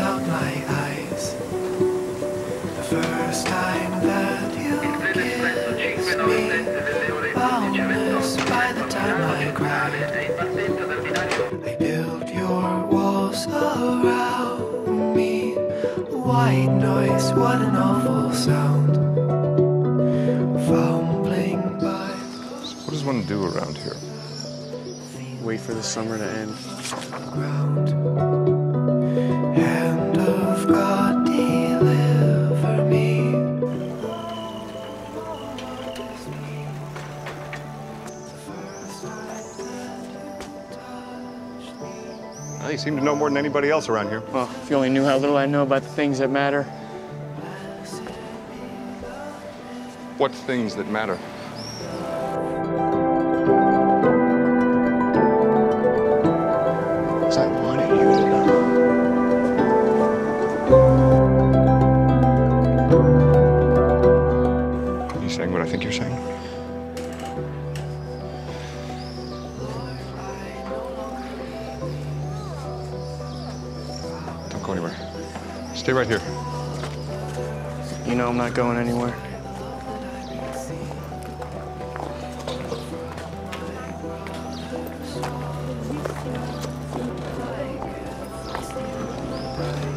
out my eyes. The first time that you kissed me, boundless by the time I cried. I built your walls around me. White noise, what an awful sound. Fumbling by. What does one do around here? Wait for the summer to end. Hand of God, deliver me. Well, you seem to know more than anybody else around here. Well, if you only knew how little I know about the things that matter. What things that matter? I wanted you to know. Are you saying what I think you're saying? Don't go anywhere. Stay right here. You know I'm not going anywhere. Right.